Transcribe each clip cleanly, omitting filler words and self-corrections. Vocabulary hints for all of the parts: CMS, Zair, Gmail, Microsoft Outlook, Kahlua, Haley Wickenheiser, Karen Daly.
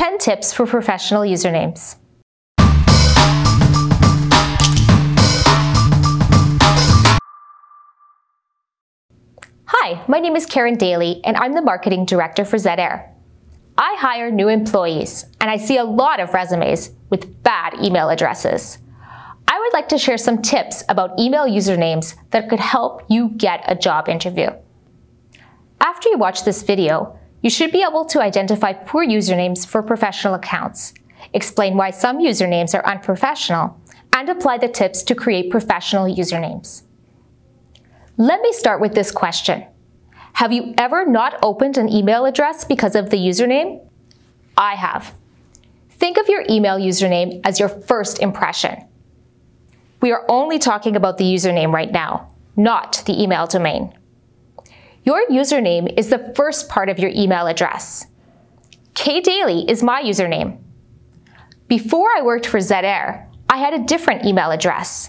10 tips for professional usernames. Hi, my name is Karen Daly, and I'm the marketing director for Zair. I hire new employees, and I see a lot of resumes with bad email addresses. I would like to share some tips about email usernames that could help you get a job interview. After you watch this video, you should be able to identify poor usernames for professional accounts, explain why some usernames are unprofessional, and apply the tips to create professional usernames. Let me start with this question. Have you ever not opened an email address because of the username? I have. Think of your email username as your first impression. We are only talking about the username right now, not the email domain. Your username is the first part of your email address. KDaily is my username. Before I worked for Zair, I had a different email address.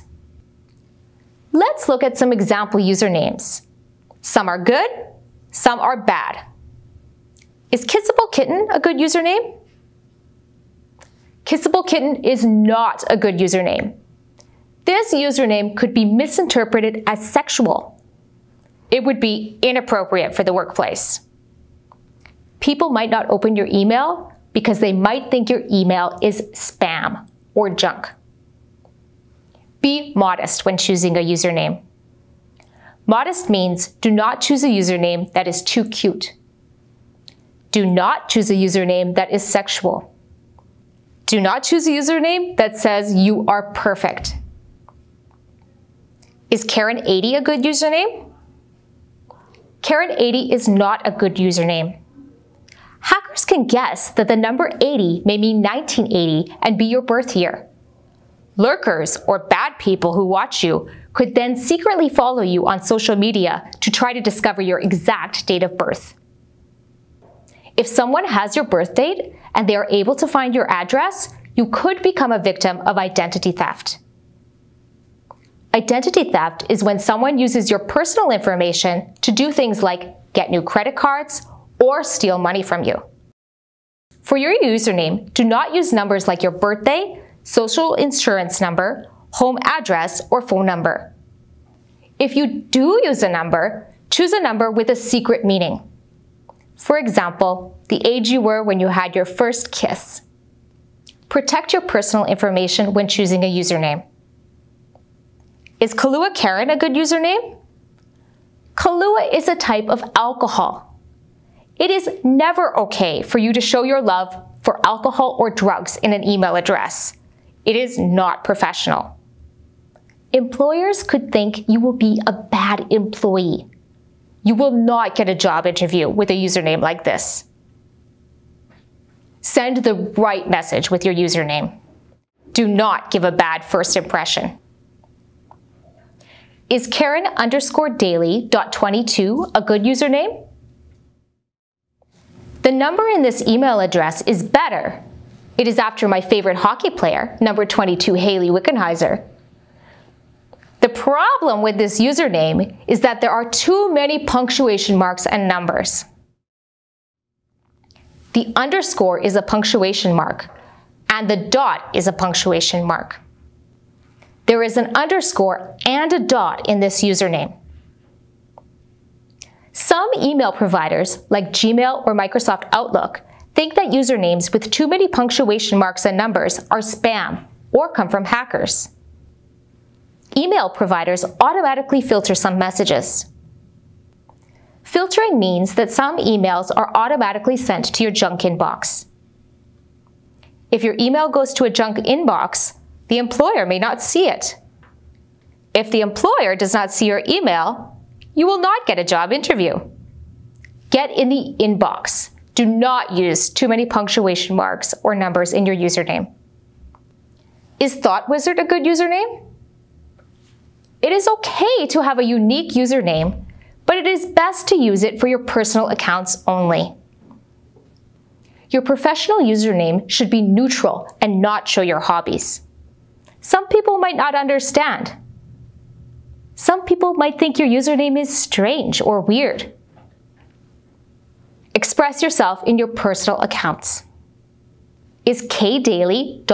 Let's look at some example usernames. Some are good, some are bad. Is Kissable Kitten a good username? Kissable Kitten is not a good username. This username could be misinterpreted as sexual. It would be inappropriate for the workplace. People might not open your email because they might think your email is spam or junk. Be modest when choosing a username. Modest means do not choose a username that is too cute. Do not choose a username that is sexual. Do not choose a username that says you are perfect. Is Karen 80 a good username? Karen 80 is not a good username. Hackers can guess that the number 80 may mean 1980 and be your birth year. Lurkers, or bad people who watch you, could then secretly follow you on social media to try to discover your exact date of birth. If someone has your birth date and they are able to find your address, you could become a victim of identity theft. Identity theft is when someone uses your personal information to do things like get new credit cards or steal money from you. For your username, do not use numbers like your birthday, social insurance number, home address, or phone number. If you do use a number, choose a number with a secret meaning. For example, the age you were when you had your first kiss. Protect your personal information when choosing a username. Is Kahlua Karen a good username? Kahlua is a type of alcohol. It is never okay for you to show your love for alcohol or drugs in an email address. It is not professional. Employers could think you will be a bad employee. You will not get a job interview with a username like this. Send the right message with your username. Do not give a bad first impression. Is Karen_Daily.22 a good username? The number in this email address is better. It is after my favorite hockey player, number 22 Haley Wickenheiser. The problem with this username is that there are too many punctuation marks and numbers. The underscore is a punctuation mark, and the dot is a punctuation mark. There is an underscore and a dot in this username. Some email providers, like Gmail or Microsoft Outlook, think that usernames with too many punctuation marks and numbers are spam or come from hackers. Email providers automatically filter some messages. Filtering means that some emails are automatically sent to your junk inbox. If your email goes to a junk inbox, the employer may not see it. If the employer does not see your email, you will not get a job interview. Get in the inbox. Do not use too many punctuation marks or numbers in your username. Is Thought Wizard a good username? It is okay to have a unique username, but it is best to use it for your personal accounts only. Your professional username should be neutral and not show your hobbies. Some people might not understand. Some people might think your username is strange or weird. Express yourself in your personal accounts. Is kdaily.accntnt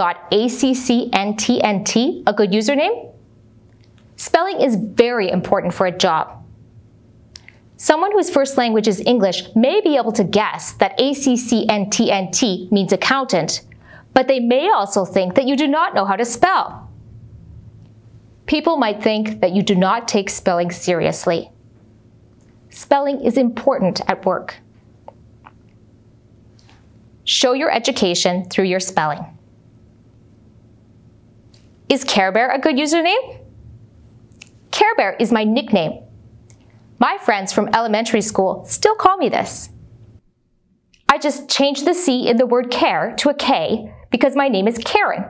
a good username? Spelling is very important for a job. Someone whose first language is English may be able to guess that ACCNTNT means accountant, but they may also think that you do not know how to spell. People might think that you do not take spelling seriously. Spelling is important at work. Show your education through your spelling. Is Care Bear a good username? Care Bear is my nickname. My friends from elementary school still call me this. I just changed the C in the word care to a K because my name is Karen.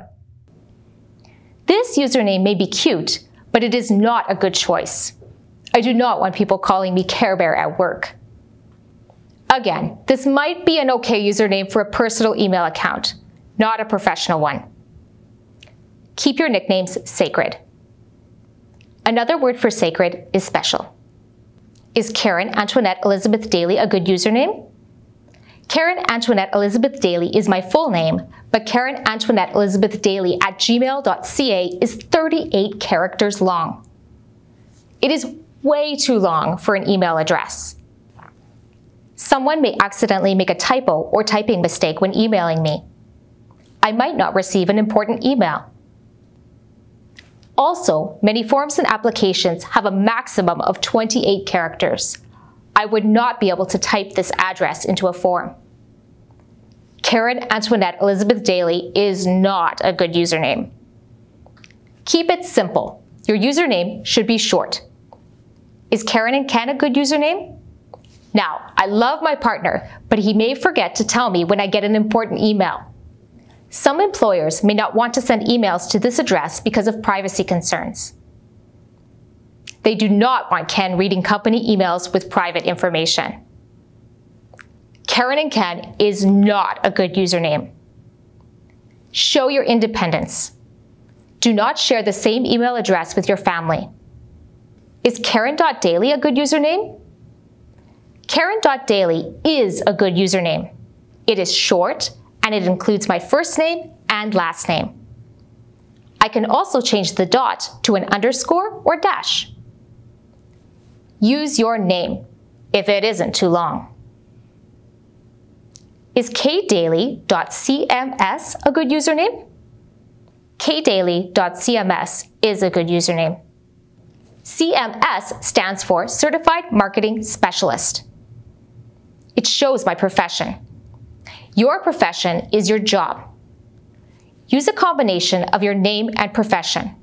This username may be cute, but it is not a good choice. I do not want people calling me Care Bear at work. Again, this might be an okay username for a personal email account, not a professional one. Keep your nicknames sacred. Another word for sacred is special. Is Karen Antoinette Elizabeth Daly a good username? Karen Antoinette Elizabeth Daly is my full name, but Karen Antoinette Elizabeth Daly at gmail.ca is 38 characters long. It is way too long for an email address. Someone may accidentally make a typo or typing mistake when emailing me. I might not receive an important email. Also, many forms and applications have a maximum of 28 characters. I would not be able to type this address into a form. Karen Antoinette Elizabeth Daly is not a good username. Keep it simple. Your username should be short. Is Karen and Ken a good username? Now, I love my partner, but he may forget to tell me when I get an important email. Some employers may not want to send emails to this address because of privacy concerns. They do not want Ken reading company emails with private information. Karen and Ken is not a good username. Show your independence. Do not share the same email address with your family. Is Karen.Daly a good username? Karen.Daly is a good username. It is short and it includes my first name and last name. I can also change the dot to an underscore or dash. Use your name if it isn't too long. Is kdaily.cms a good username? kdaily.cms is a good username. CMS stands for Certified Marketing Specialist. It shows my profession. Your profession is your job. Use a combination of your name and profession.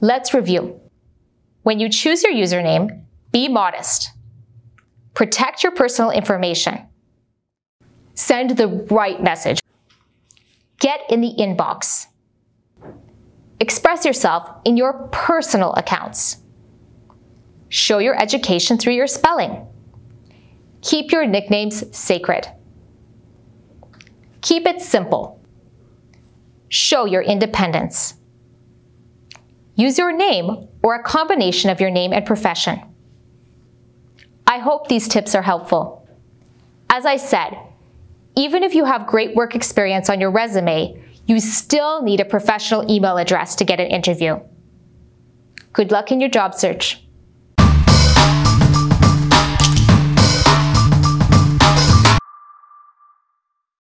Let's review. When you choose your username, be modest. Protect your personal information. Send the right message. Get in the inbox. Express yourself in your personal accounts. Show your education through your spelling. Keep your nicknames sacred. Keep it simple. Show your independence. Use your name or a combination of your name and profession. I hope these tips are helpful. As I said, even if you have great work experience on your resume, you still need a professional email address to get an interview. Good luck in your job search.